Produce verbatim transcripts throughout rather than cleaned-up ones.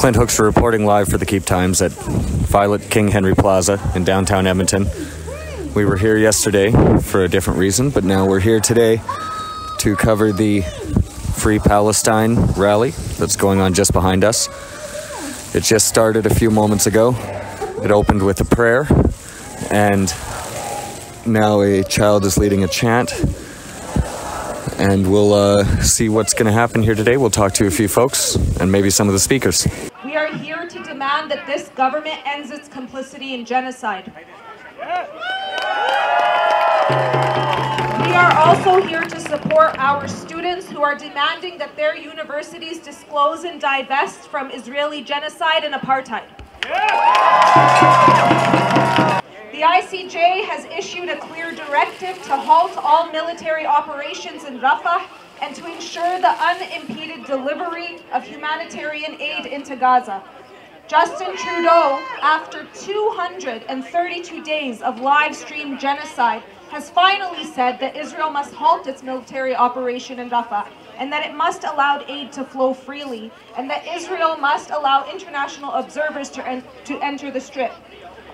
Clint Hoekstra reporting live for The Keep Times at Violet King Henry Plaza in downtown Edmonton. We were here yesterday for a different reason, but now we're here today to cover the Free Palestine rally that's going on just behind us. It just started a few moments ago. It opened with a prayer, and now a child is leading a chant. And we'll uh, see what's going to happen here today. We'll talk to a few folks and maybe some of the speakers. We are here to demand that this government ends its complicity in genocide. We are also here to support our students who are demanding that their universities disclose and divest from Israeli genocide and apartheid. The I C J has issued a clear directive to halt all military operations in Rafah and to ensure the unimpeded delivery of humanitarian aid into Gaza. Justin Trudeau, after two hundred thirty-two days of live-streamed genocide, has finally said that Israel must halt its military operation in Rafah, and that it must allow aid to flow freely, and that Israel must allow international observers to, en- to enter the Strip.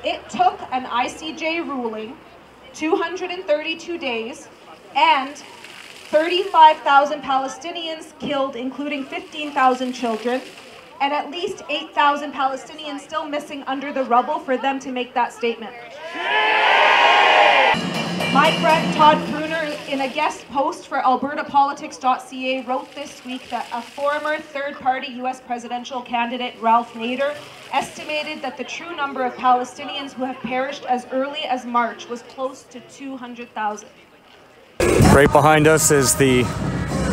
It took an I C J ruling, two hundred thirty-two days, and thirty-five thousand Palestinians killed, including fifteen thousand children, and at least eight thousand Palestinians still missing under the rubble for them to make that statement. My friend Todd Pruner, in a guest post for alberta politics dot c a, wrote this week that a former third-party U S presidential candidate, Ralph Nader, estimated that the true number of Palestinians who have perished as early as March was close to two hundred thousand. Right behind us is the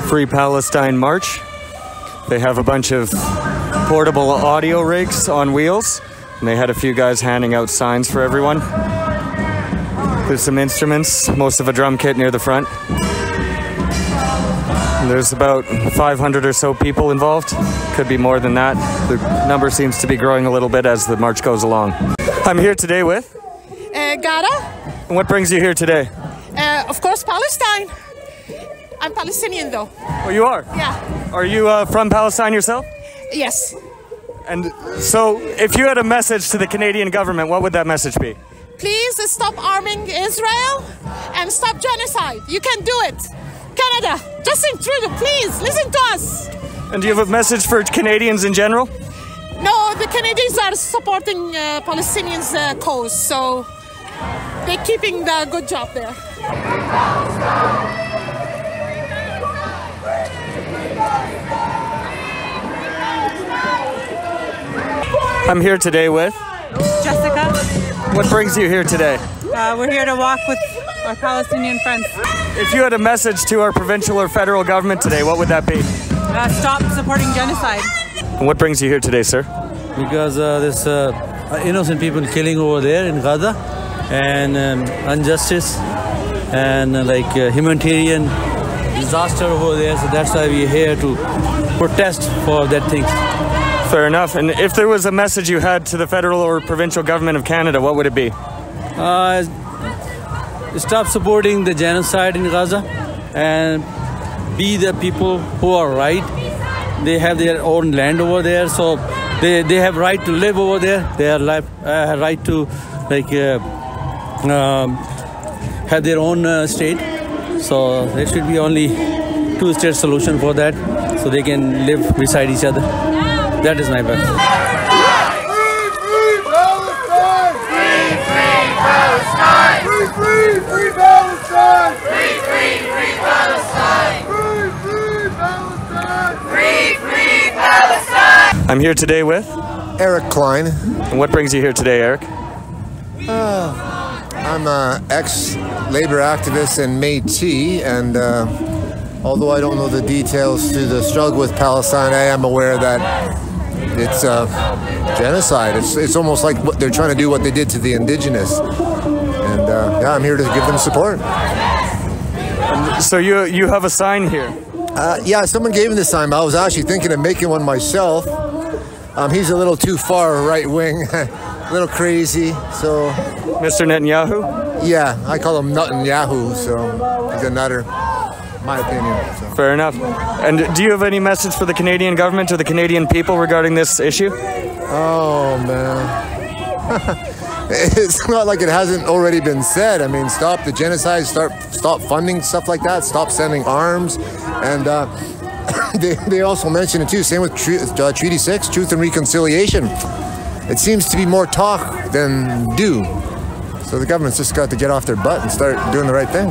Free Palestine March. They have a bunch of portable audio rigs on wheels, and they had a few guys handing out signs for everyone. There's some instruments, most of a drum kit near the front. There's about five hundred or so people involved. Could be more than that. The number seems to be growing a little bit as the march goes along. I'm here today with? Uh, Gara. And what brings you here today? Uh, of course, Palestine. I'm Palestinian though. Oh, you are? Yeah. Are you uh, from Palestine yourself? Yes. And so, if you had a message to the Canadian government, what would that message be? Please stop arming Israel and stop genocide. You can do it. Canada, Justin Trudeau, please listen to us. And do you have a message for Canadians in general? No, the Canadians are supporting uh, Palestinians' uh, cause, so they're keeping the good job there. I'm here today with Jessica. What brings you here today? Uh, we're here to walk with our Palestinian friends. If you had a message to our provincial or federal government today, what would that be? Uh, stop supporting genocide. And what brings you here today, sir? Because uh, there's uh, innocent people killing over there in Gaza, and um, injustice, and uh, like uh, humanitarian disaster over there, so that's why we're here to protest for that thing. Fair enough. And if there was a message you had to the federal or provincial government of Canada, what would it be? Uh, stop supporting the genocide in Gaza and be the people who are right. They have their own land over there, so they, they have right to live over there. They have uh, right to like uh, um, have their own uh, state. So there should be only two-state solution for that, so they can live beside each other. That is my best. Free, free Palestine! Free, free Palestine! Free, free, free Palestine! Free, free, free Palestine! Free, free Palestine! Free, free Palestine! I'm here today with Eric Klein. And what brings you here today, Eric? Uh, I'm an ex-labor activist and Métis, and uh, although I don't know the details to the struggle with Palestine, I am aware that it's uh, genocide. It's it's almost like what they're trying to do what they did to the indigenous. And uh, yeah, I'm here to give them support. And so you you have a sign here? Uh, yeah, someone gave me this sign, but I was actually thinking of making one myself. Um, he's a little too far right wing, a little crazy. So Mister Netanyahu? Yeah, I call him Nutin Yahoo, so he's a nutter. my opinion. So. Fair enough. And do you have any message for the Canadian government or the Canadian people regarding this issue? Oh, man. It's not like it hasn't already been said. I mean, stop the genocide, start, stop funding stuff like that, stop sending arms. And uh, they, they also mentioned it too, same with uh, Treaty six, Truth and Reconciliation. It seems to be more talk than do. So the government's just got to get off their butt and start doing the right thing.